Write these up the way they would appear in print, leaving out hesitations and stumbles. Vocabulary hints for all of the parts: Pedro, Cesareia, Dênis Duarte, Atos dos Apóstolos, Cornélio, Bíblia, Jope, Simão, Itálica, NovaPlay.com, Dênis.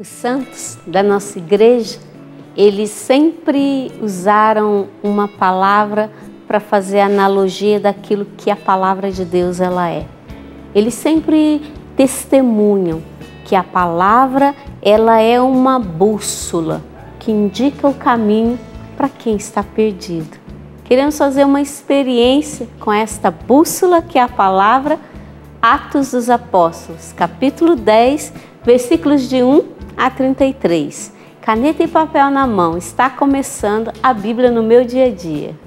Os santos da nossa igreja, eles sempre usaram uma palavra para fazer analogia daquilo que a palavra de Deus ela é. Eles sempre testemunham que a palavra ela é uma bússola que indica o caminho para quem está perdido. Queremos fazer uma experiência com esta bússola que é a palavra. Atos dos Apóstolos, capítulo 10, versículos de 1 a 33. Caneta e papel na mão, está começando a Bíblia no meu dia a dia.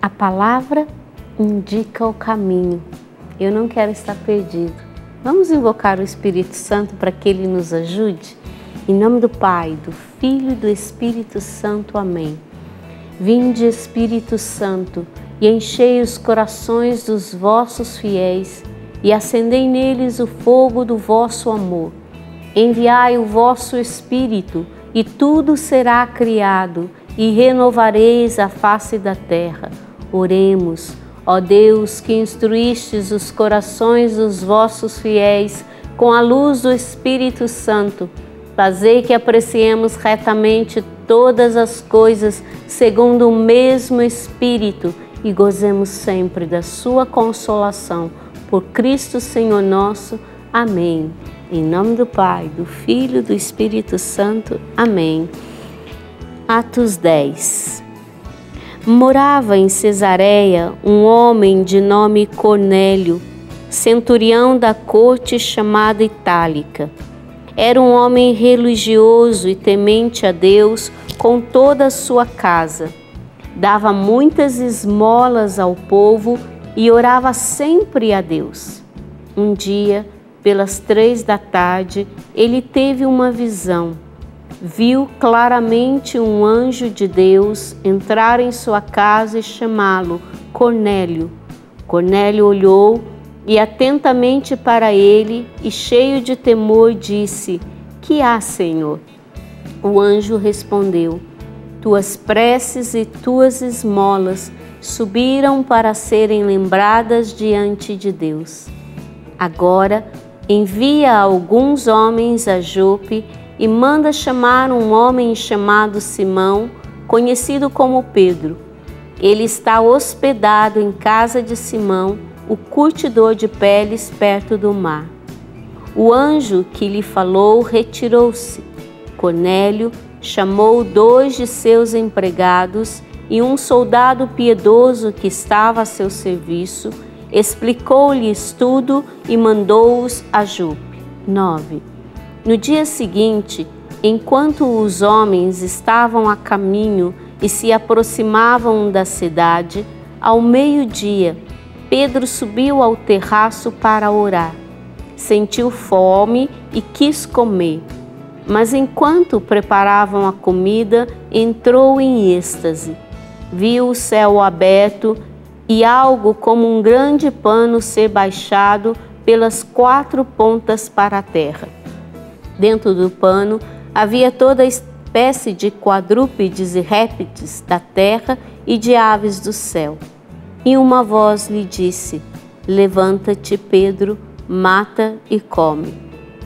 A palavra indica o caminho. Eu não quero estar perdido. Vamos invocar o Espírito Santo para que Ele nos ajude? Em nome do Pai, do Filho e do Espírito Santo. Amém. Vinde, Espírito Santo, e enchei os corações dos vossos fiéis e acendei neles o fogo do vosso amor. Enviai o vosso Espírito e tudo será criado e renovareis a face da terra. Oremos. Ó Deus, que instruístes os corações dos vossos fiéis com a luz do Espírito Santo, fazei que apreciemos retamente todas as coisas segundo o mesmo Espírito e gozemos sempre da sua consolação. Por Cristo Senhor nosso. Amém. Em nome do Pai, do Filho e do Espírito Santo. Amém. Atos 10. Morava em Cesareia um homem de nome Cornélio, centurião da corte chamada Itálica. Era um homem religioso e temente a Deus com toda a sua casa. Dava muitas esmolas ao povo e orava sempre a Deus. Um dia, pelas 3 da tarde, ele teve uma visão. Viu claramente um anjo de Deus entrar em sua casa e chamá-lo Cornélio. Cornélio olhou e atentamente para ele e, cheio de temor, disse: "Que há, Senhor?" O anjo respondeu: "Tuas preces e tuas esmolas subiram para serem lembradas diante de Deus. Agora envia alguns homens a Jope e manda chamar um homem chamado Simão, conhecido como Pedro. Ele está hospedado em casa de Simão, o curtidor de peles, perto do mar." O anjo que lhe falou retirou-se. Cornélio chamou 2 de seus empregados e um soldado piedoso que estava a seu serviço, explicou-lhes tudo e mandou-os a Jope. 9. No dia seguinte, enquanto os homens estavam a caminho e se aproximavam da cidade, ao meio-dia, Pedro subiu ao terraço para orar. Sentiu fome e quis comer. Mas enquanto preparavam a comida, entrou em êxtase. Viu o céu aberto e algo como um grande pano ser baixado pelas 4 pontas para a terra. Dentro do pano havia toda espécie de quadrúpedes e répteis da terra e de aves do céu. E uma voz lhe disse: "Levanta-te, Pedro, mata e come."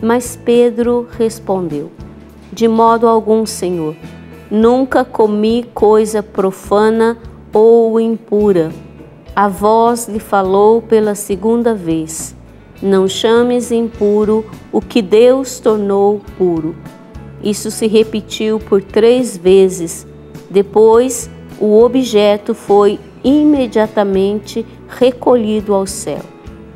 Mas Pedro respondeu: "De modo algum, Senhor, nunca comi coisa profana ou impura." A voz lhe falou pela 2ª vez: "Não chames impuro o que Deus tornou puro." Isso se repetiu por 3 vezes. Depois, o objeto foi imediatamente recolhido ao céu.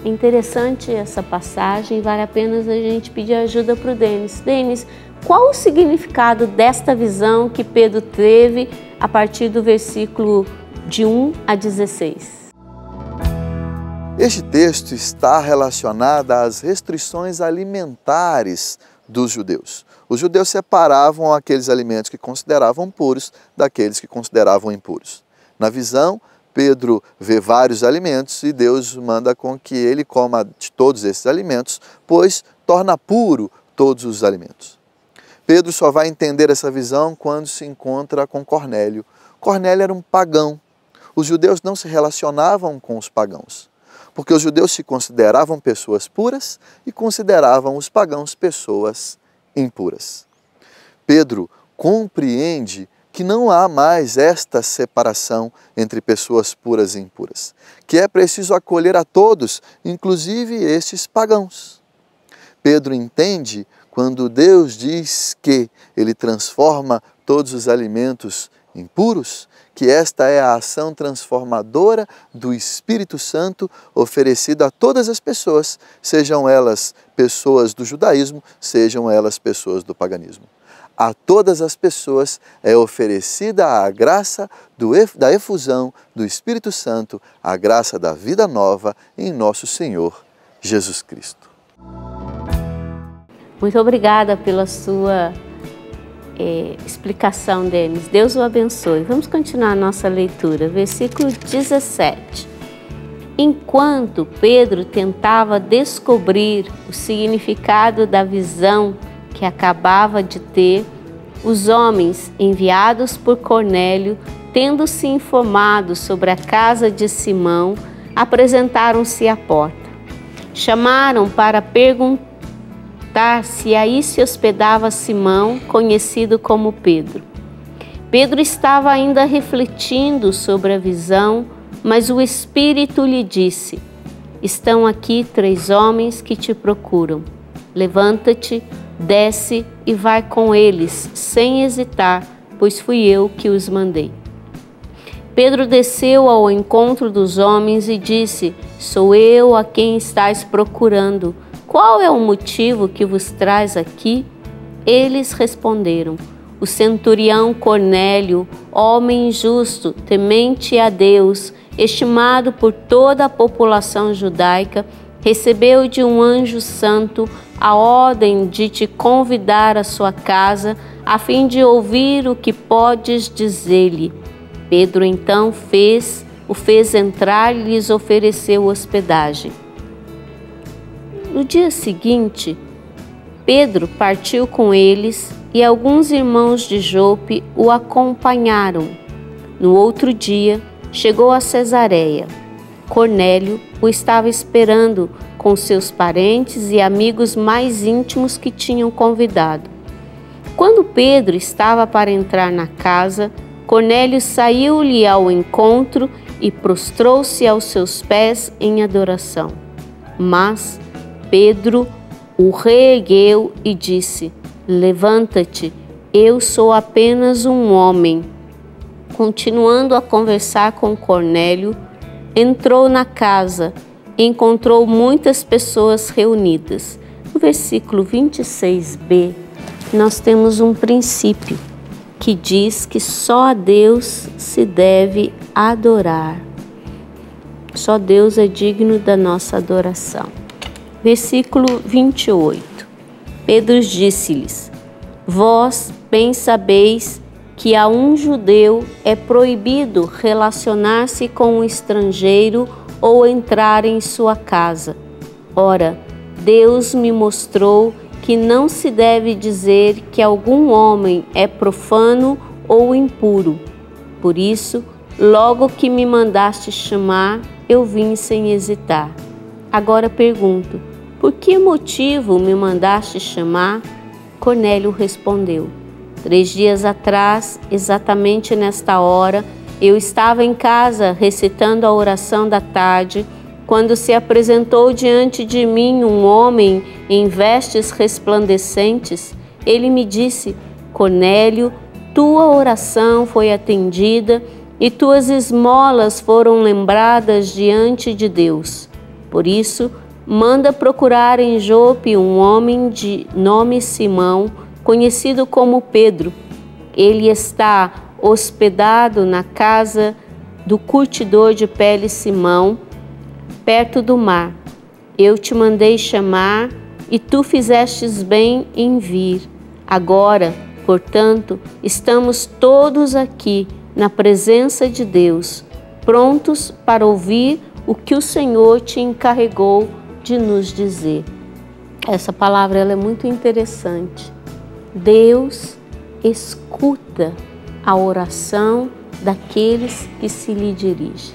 Interessante essa passagem, vale a pena a gente pedir ajuda para o Dênis. Dênis, qual o significado desta visão que Pedro teve a partir do versículo de 1 a 16? Este texto está relacionado às restrições alimentares dos judeus. Os judeus separavam aqueles alimentos que consideravam puros daqueles que consideravam impuros. Na visão, Pedro vê vários alimentos e Deus manda com que ele coma de todos esses alimentos, pois torna puro todos os alimentos. Pedro só vai entender essa visão quando se encontra com Cornélio. Cornélio era um pagão. Os judeus não se relacionavam com os pagãos, porque os judeus se consideravam pessoas puras e consideravam os pagãos pessoas impuras. Pedro compreende que não há mais esta separação entre pessoas puras e impuras, que é preciso acolher a todos, inclusive estes pagãos. Pedro entende quando Deus diz que ele transforma todos os alimentos impuros, que esta é a ação transformadora do Espírito Santo oferecida a todas as pessoas, sejam elas pessoas do judaísmo, sejam elas pessoas do paganismo. A todas as pessoas é oferecida a graça da efusão do Espírito Santo, a graça da vida nova em nosso Senhor Jesus Cristo. Muito obrigada pela sua explicação, Dênis. Deus o abençoe. Vamos continuar a nossa leitura. Versículo 17. Enquanto Pedro tentava descobrir o significado da visão que acabava de ter, os homens enviados por Cornélio, tendo-se informado sobre a casa de Simão, apresentaram-se à porta. Chamaram para perguntar se aí se hospedava Simão, conhecido como Pedro. Pedro estava ainda refletindo sobre a visão, mas o Espírito lhe disse: "Estão aqui 3 homens que te procuram. Levanta-te, desce e vai com eles, sem hesitar, pois fui eu que os mandei." Pedro desceu ao encontro dos homens e disse: "Sou eu a quem estáis procurando. Qual é o motivo que vos traz aqui?" Eles responderam: "O centurião Cornélio, homem justo, temente a Deus, estimado por toda a população judaica, recebeu de um anjo santo a ordem de te convidar à sua casa, a fim de ouvir o que podes dizer-lhe." Pedro então o fez entrar e lhes ofereceu hospedagem. No dia seguinte, Pedro partiu com eles e alguns irmãos de Jope o acompanharam. No outro dia, chegou a Cesareia. Cornélio o estava esperando com seus parentes e amigos mais íntimos que tinham convidado. Quando Pedro estava para entrar na casa, Cornélio saiu-lhe ao encontro e prostrou-se aos seus pés em adoração. Mas Pedro o reergueu e disse: "Levanta-te, eu sou apenas um homem." Continuando a conversar com Cornélio, entrou na casa e encontrou muitas pessoas reunidas. No versículo 26b, nós temos um princípio que diz que só a Deus se deve adorar. Só Deus é digno da nossa adoração. Versículo 28. Pedro disse-lhes: "Vós bem sabeis que a um judeu é proibido relacionar-se com um estrangeiro ou entrar em sua casa. Ora, Deus me mostrou que não se deve dizer que algum homem é profano ou impuro. Por isso, logo que me mandaste chamar, eu vim sem hesitar. Agora pergunto, por que motivo me mandaste chamar?" Cornélio respondeu: "3 dias atrás, exatamente nesta hora, eu estava em casa recitando a oração da tarde, quando se apresentou diante de mim um homem em vestes resplandecentes. Ele me disse: 'Cornélio, tua oração foi atendida e tuas esmolas foram lembradas diante de Deus. Por isso, manda procurar em Jope um homem de nome Simão, conhecido como Pedro. Ele está hospedado na casa do curtidor de pele Simão, perto do mar. Eu te mandei chamar e tu fizestes bem em vir. Agora, portanto, estamos todos aqui na presença de Deus, prontos para ouvir o que o Senhor te encarregou de nos dizer.'" Essa palavra ela é muito interessante. Deus escuta a oração daqueles que se lhe dirigem.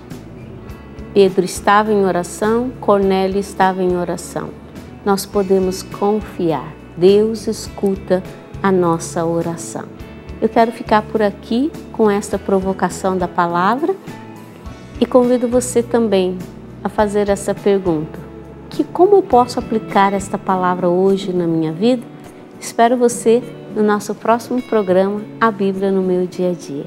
Pedro estava em oração, Cornélio estava em oração. Nós podemos confiar, Deus escuta a nossa oração. Eu quero ficar por aqui com esta provocação da palavra e convido você também a fazer essa pergunta. Como eu posso aplicar esta palavra hoje na minha vida? Espero você no nosso próximo programa, A Bíblia no Meu Dia a Dia.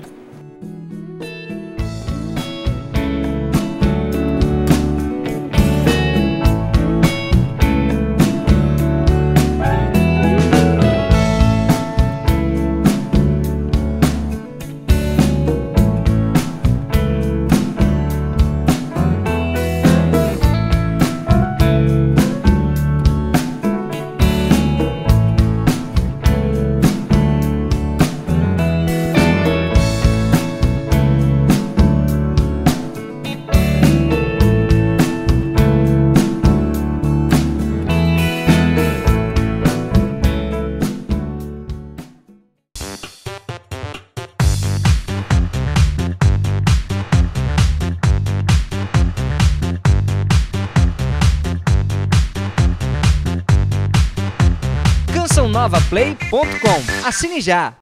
NovaPlay.com. Assine já!